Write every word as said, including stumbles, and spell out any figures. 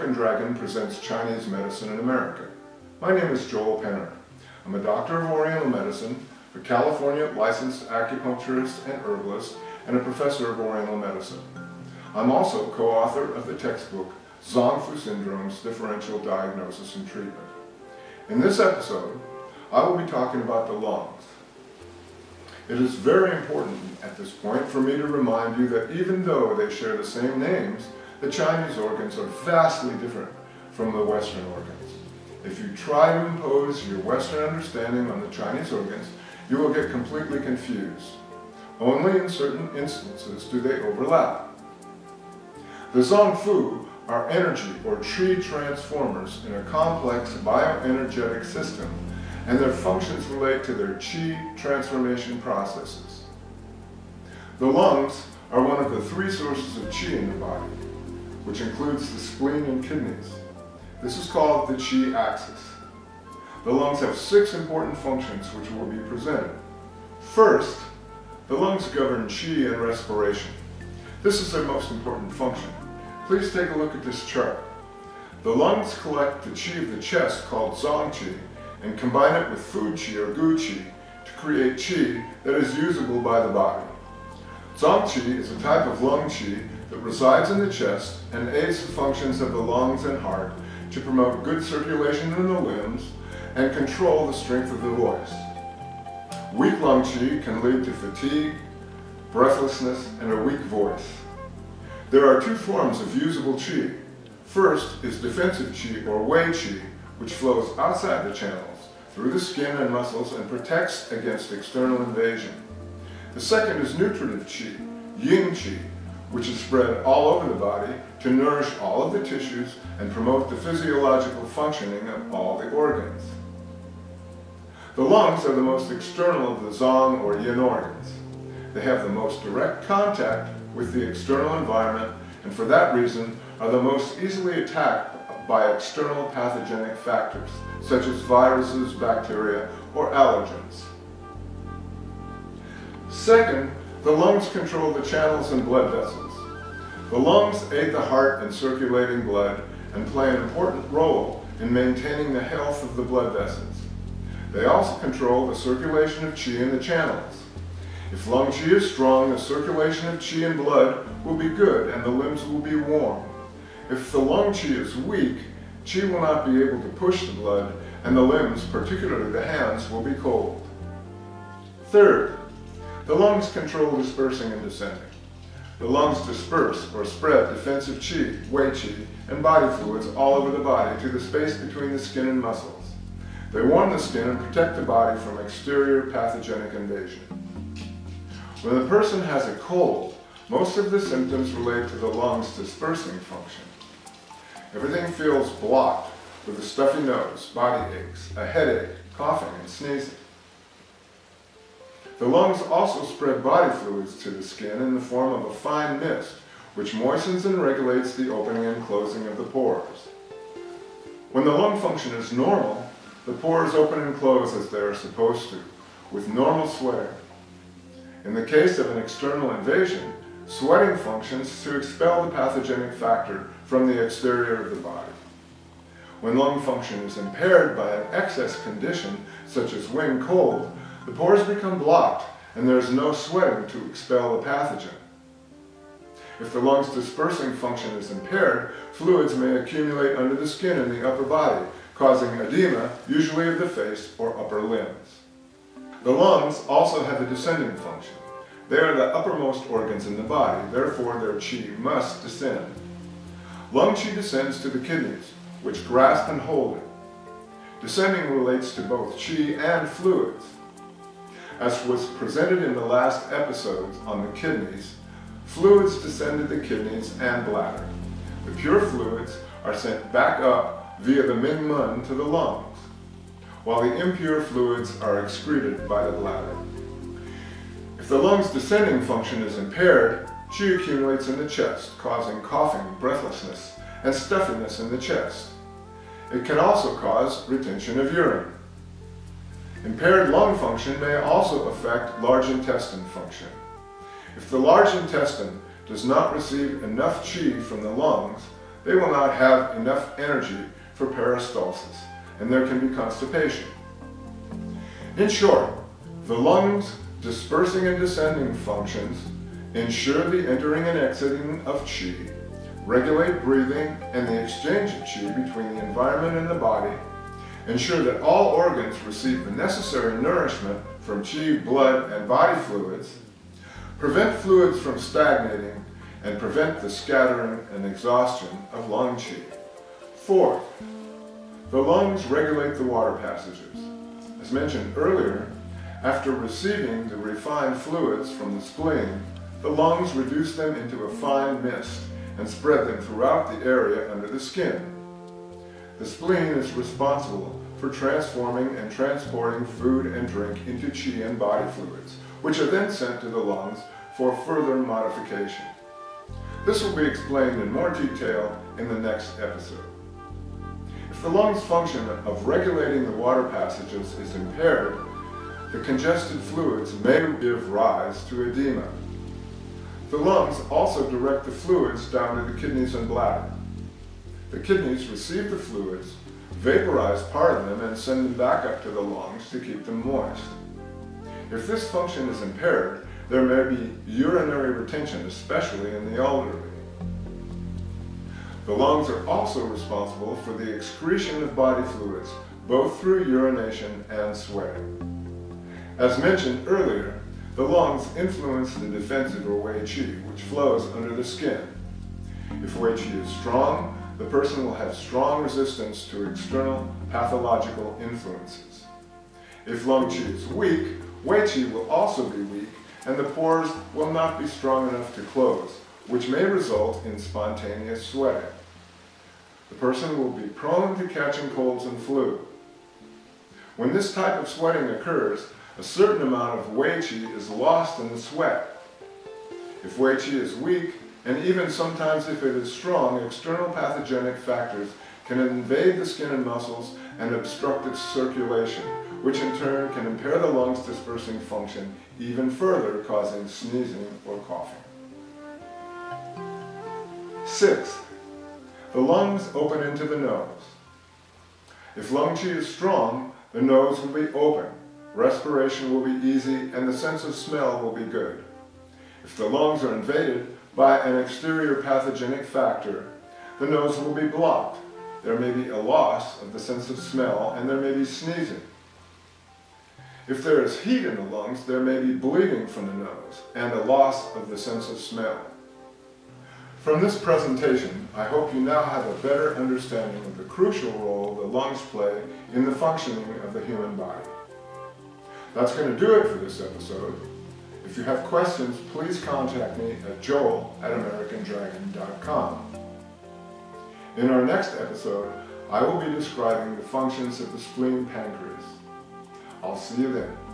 American Dragon presents Chinese medicine in America. My name is Joel Penner. I'm a doctor of Oriental medicine, a California licensed acupuncturist and herbalist, and a professor of Oriental medicine. I'm also co-author of the textbook Zang Fu Syndromes Differential Diagnosis and Treatment. In this episode, I will be talking about the lungs. It is very important at this point for me to remind you that even though they share the same names, the Chinese organs are vastly different from the Western organs. If you try to impose your Western understanding on the Chinese organs, you will get completely confused. Only in certain instances do they overlap. The Zang Fu are energy or qi transformers in a complex bioenergetic system, and their functions relate to their qi transformation processes. The lungs are one of the three sources of qi in the body, which includes the spleen and kidneys. This is called the qi axis. The lungs have six important functions which will be presented. First, the lungs govern qi and respiration. This is their most important function. Please take a look at this chart. The lungs collect the qi of the chest, called zong qi, and combine it with fu qi or gu qi to create qi that is usable by the body. Zong qi is a type of lung qi that resides in the chest and aids the functions of the lungs and heart to promote good circulation in the limbs and control the strength of the voice. Weak lung qi can lead to fatigue, breathlessness, and a weak voice. There are two forms of usable qi. First is defensive qi or Wei qi, which flows outside the channels, through the skin and muscles, and protects against external invasion. The second is nutritive qi, yin qi, which is spread all over the body to nourish all of the tissues and promote the physiological functioning of all the organs. The lungs are the most external of the zong or yin organs. They have the most direct contact with the external environment, and for that reason are the most easily attacked by external pathogenic factors, such as viruses, bacteria, or allergens. Second, the lungs control the channels and blood vessels. The lungs aid the heart in circulating blood and play an important role in maintaining the health of the blood vessels. They also control the circulation of qi in the channels. If lung qi is strong, the circulation of qi and blood will be good and the limbs will be warm. If the lung qi is weak, qi will not be able to push the blood, and the limbs, particularly the hands, will be cold. Third, the lungs control dispersing and descending. The lungs disperse or spread defensive qi, Wei qi, and body fluids all over the body to the space between the skin and muscles. They warm the skin and protect the body from exterior pathogenic invasion. When a person has a cold, most of the symptoms relate to the lungs' dispersing function. Everything feels blocked, with a stuffy nose, body aches, a headache, coughing, and sneezing. The lungs also spread body fluids to the skin in the form of a fine mist, which moistens and regulates the opening and closing of the pores. When the lung function is normal, the pores open and close as they are supposed to, with normal sweating. In the case of an external invasion, sweating functions to expel the pathogenic factor from the exterior of the body. When lung function is impaired by an excess condition, such as wind cold, the pores become blocked and there is no sweating to expel the pathogen. If the lungs' dispersing function is impaired, fluids may accumulate under the skin in the upper body, causing edema, usually of the face or upper limbs. The lungs also have a descending function. They are the uppermost organs in the body, therefore their qi must descend. Lung qi descends to the kidneys, which grasp and hold it. Descending relates to both qi and fluids. As was presented in the last episodes on the kidneys, fluids descend to the kidneys and bladder. The pure fluids are sent back up via the Ming Mun to the lungs, while the impure fluids are excreted by the bladder. If the lungs' descending function is impaired, qi accumulates in the chest, causing coughing, breathlessness, and stuffiness in the chest. It can also cause retention of urine. Impaired lung function may also affect large intestine function. If the large intestine does not receive enough qi from the lungs, they will not have enough energy for peristalsis, and there can be constipation. In short, the lungs' dispersing and descending functions ensure the entering and exiting of qi, regulate breathing and the exchange of qi between the environment and the body, ensure that all organs receive the necessary nourishment from qi, blood, and body fluids, prevent fluids from stagnating, and prevent the scattering and exhaustion of lung qi. Fourth, the lungs regulate the water passages. As mentioned earlier, after receiving the refined fluids from the spleen, the lungs reduce them into a fine mist and spread them throughout the area under the skin. The spleen is responsible for transforming and transporting food and drink into qi and body fluids, which are then sent to the lungs for further modification. This will be explained in more detail in the next episode. If the lungs' function of regulating the water passages is impaired, the congested fluids may give rise to edema. The lungs also direct the fluids down to the kidneys and bladder. The kidneys receive the fluids, vaporize part of them, and send them back up to the lungs to keep them moist. If this function is impaired, there may be urinary retention, especially in the elderly. The lungs are also responsible for the excretion of body fluids, both through urination and sweating. As mentioned earlier, the lungs influence the defensive or Wei qi, which flows under the skin. If Wei qi is strong, the person will have strong resistance to external pathological influences. If lung qi is weak, Wei qi will also be weak, and the pores will not be strong enough to close, which may result in spontaneous sweating. The person will be prone to catching colds and flu. When this type of sweating occurs, a certain amount of Wei qi is lost in the sweat. If Wei qi is weak, and even sometimes if it is strong, external pathogenic factors can invade the skin and muscles and obstruct its circulation, which in turn can impair the lungs' dispersing function even further, causing sneezing or coughing. Sixth, the lungs open into the nose. If lung qi is strong, the nose will be open. Respiration will be easy and the sense of smell will be good. If the lungs are invaded by an exterior pathogenic factor, the nose will be blocked. There may be a loss of the sense of smell and there may be sneezing. If there is heat in the lungs, there may be bleeding from the nose and a loss of the sense of smell. From this presentation, I hope you now have a better understanding of the crucial role the lungs play in the functioning of the human body. That's going to do it for this episode. If you have questions, please contact me at joel at american dragon dot com. In our next episode, I will be describing the functions of the spleen pancreas. I'll see you then.